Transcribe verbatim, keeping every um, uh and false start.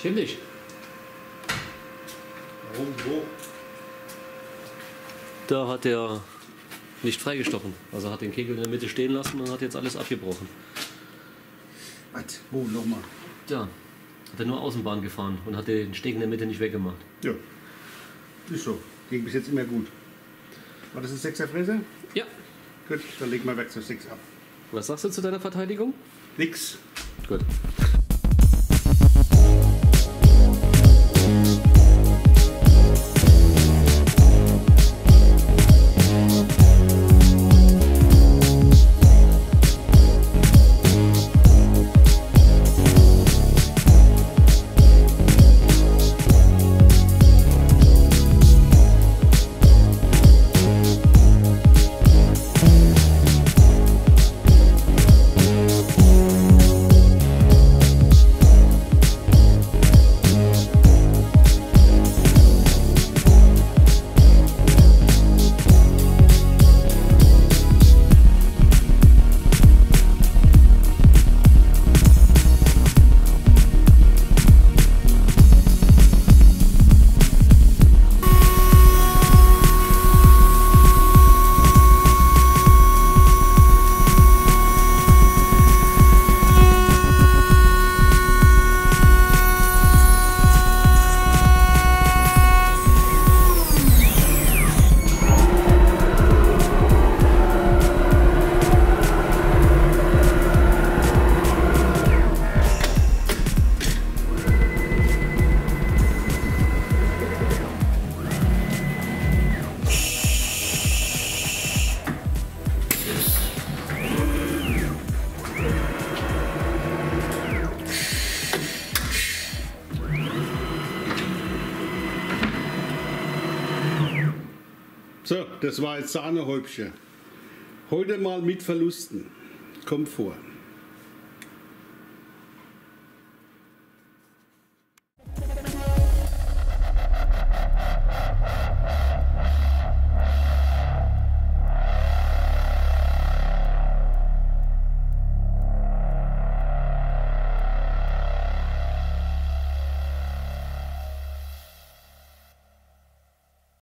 Schäm dich. Warum so? Da hat er nicht freigestochen. Also hat den Kegel in der Mitte stehen lassen und hat jetzt alles abgebrochen. Was? Wo nochmal? Da. Hat er nur Außenbahn gefahren und hat den Steg in der Mitte nicht weggemacht. Ja. Ist so. Ging bis jetzt immer gut. War das ein sechser Fräse? Ja. Gut, dann leg mal weg zur sechs ab. Was sagst du zu deiner Verteidigung? Nix. Gut. So, das war jetzt Sahnehäubchen. Heute mal mit Verlusten. Kommt vor.